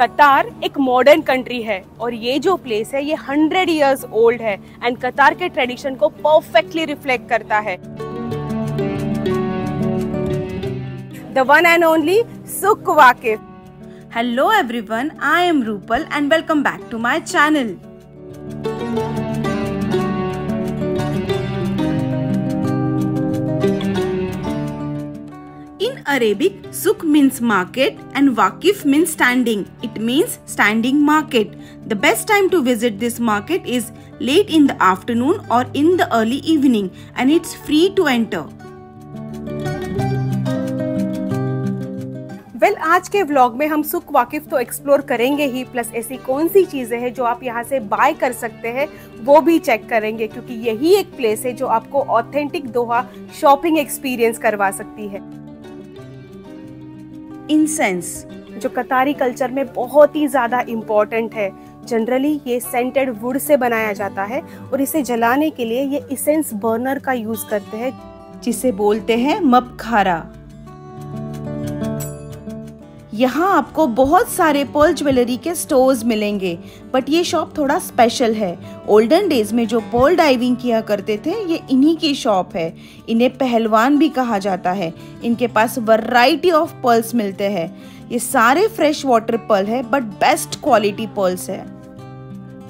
कतार एक modern country है और ये जो प्लेस है ये 100 years old है एंड कतार के ट्रेडिशन को परफेक्टली रिफ्लेक्ट करता है। The one and only Souk Waqif. Hello everyone, I am Rupal and welcome back to my channel. In Arabic, Souk means market and Waqif means standing. It means standing market. The best time to visit this market is late in the afternoon or in the early evening, and it's free to enter. well, आज के vlog में हम सुक वाकिफ तो explore करेंगे ही, plus ऐसी कौन सी चीज़ें हैं जो आप यहाँ से बाय कर सकते हैं वो भी चेक करेंगे, क्योंकि यही एक प्लेस है जो आपको ऑथेंटिक दोहा शॉपिंग एक्सपीरियंस करवा सकती है। इंसेंस जो कतारी कल्चर में बहुत ही ज़्यादा इम्पॉर्टेंट है, जनरली ये सेंटेड वुड से बनाया जाता है और इसे जलाने के लिए ये इंसेंस बर्नर का यूज़ करते हैं जिसे बोलते हैं मबखारा। यहाँ आपको बहुत सारे पर्ल ज्वेलरी के स्टोर्स मिलेंगे, बट ये शॉप थोड़ा स्पेशल है। ओल्डन डेज में जो पर्ल डाइविंग किया करते थे ये इन्हीं की शॉप है। इन्हें पहलवान भी कहा जाता है। इनके पास वैरायटी ऑफ पर्ल्स मिलते हैं। ये सारे फ्रेश वाटर पर्ल है बट बेस्ट क्वालिटी पर्ल्स है।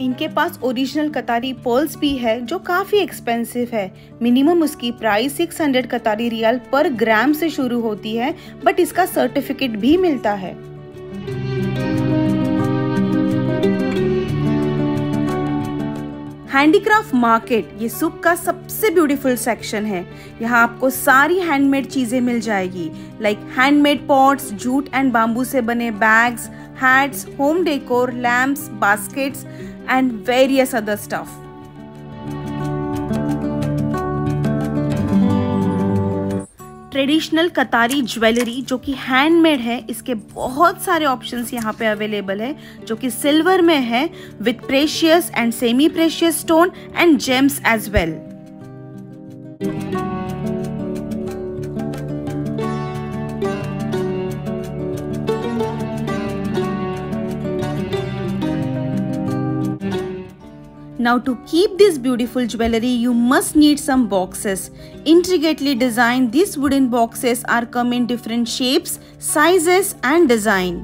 इनके पास ओरिजिनल कतारी पर्ल्स भी है जो काफ़ी एक्सपेंसिव है। मिनिमम उसकी प्राइस 600 कतारी रियाल पर ग्राम से शुरू होती है, बट इसका सर्टिफिकेट भी मिलता है। हैंडीक्राफ्ट मार्केट ये सुक का सबसे ब्यूटीफुल सेक्शन है। यहाँ आपको सारी हैंडमेड चीज़ें मिल जाएगी, like handmade pots, jute and bamboo से बने bags, hats, home decor, lamps, baskets and various other stuff. Traditional Qatari jewellery जो कि हैंडमेड है, इसके बहुत सारे ऑप्शंस यहाँ पे अवेलेबल है जो कि सिल्वर में है with precious and semi precious stone and gems as well. Now to keep this beautiful jewelry, you must need some boxes. Intricately designed, these wooden boxes are come in different shapes, sizes and design.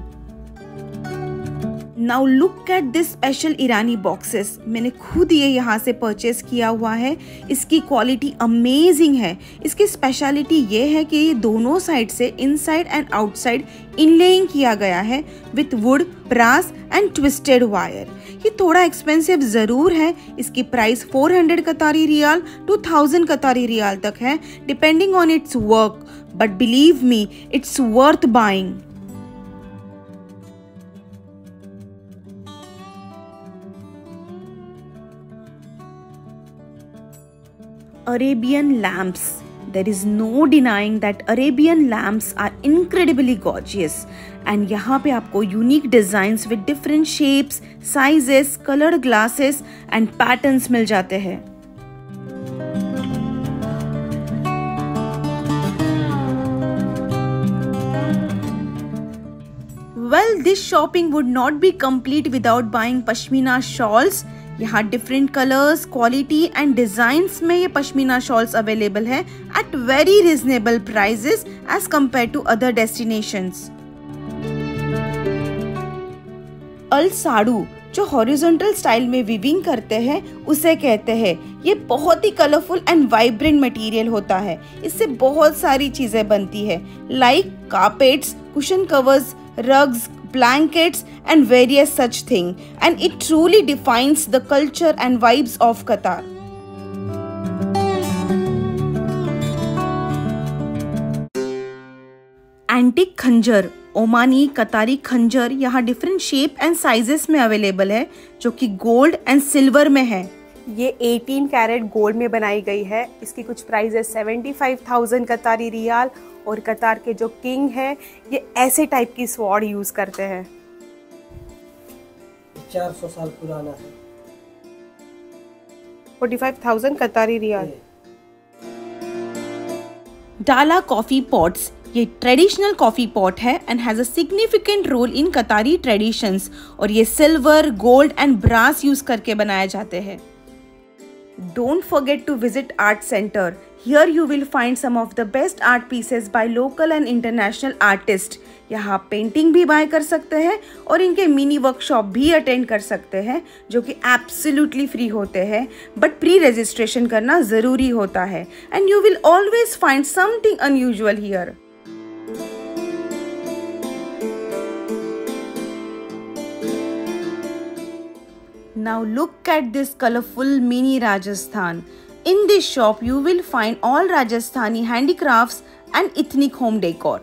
Now look at this special Irani boxes. मैंने खुद ये यहाँ से purchase किया हुआ है। इसकी quality amazing है। इसकी speciality ये है कि ये दोनों side से inside and outside inlaying किया गया है with wood, brass and twisted wire. ये थोड़ा एक्सपेंसिव ज़रूर है। इसकी price 400 Qatari riyal to 1000 Qatari riyal तक है, depending on it's work, but believe me it's worth buying. Arabian lamps. There is no denying that Arabian lamps are incredibly gorgeous. And यहाँ पे आपको unique designs with different shapes, sizes, colored glasses and patterns मिल जाते हैं। Well, this shopping would not be complete without buying pashmina shawls. यहाँ different colours, quality and designs में ये pashmina shawls available है at very reasonable prices as compared to other destinations. Al Sadu जो horizontal style में weaving करते हैं उसे कहते हैं। ये बहुत ही कलरफुल एंड वाइब्रेंट मटेरियल होता है। इससे बहुत सारी चीजें बनती है, like carpets, cushion covers, rugs, blankets and various such thing, and it truly defines the culture and vibes of Qatar. Antique khanjar, Omani Qatari खंजर यहाँ different shape and sizes में available है जो कि gold and silver में है। ये 18 carat gold में बनाई गई है। इसकी कुछ प्राइजेस 75,000 कतारी रियाल, और कतार के जो किंग है ये ऐसे टाइप की स्वॉर्ड यूज करते हैं। 400 साल पुराना है। 45,000 कतारी रियाल। डाला कॉफी पॉट्स ये ट्रेडिशनल कॉफ़ी पॉट है and has a significant role in Qatari traditions और ये silver, gold and brass use करके बनाए जाते हैं। Don't forget to visit Art Center. Here you will find some of the best art pieces by local and international artists. यहाँ painting भी buy कर सकते हैं और इनके मिनी वर्कशॉप भी अटेंड कर सकते हैं जो कि एब्सोल्युटली फ्री होते हैं, बट प्री रजिस्ट्रेशन करना ज़रूरी होता है and you will always find something unusual here. Now look at this colorful mini Rajasthan. In this shop you will find all Rajasthani handicrafts and ethnic home decor.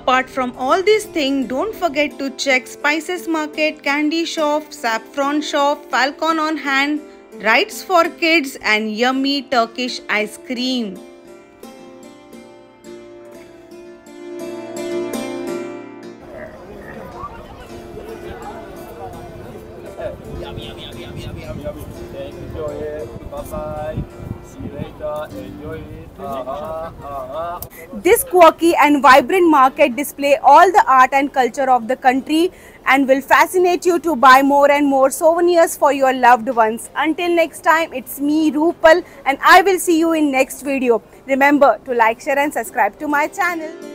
Apart from all these things, don't forget to check spices market, candy shop, saffron shop, falcon on hand, rides for kids and yummy Turkish ice cream. This quirky and vibrant market displays all the art and culture of the country and will fascinate you to buy more and more souvenirs for your loved ones. Until next time, it's me Rupal and I will see you in next video. Remember to like, share and subscribe to my channel.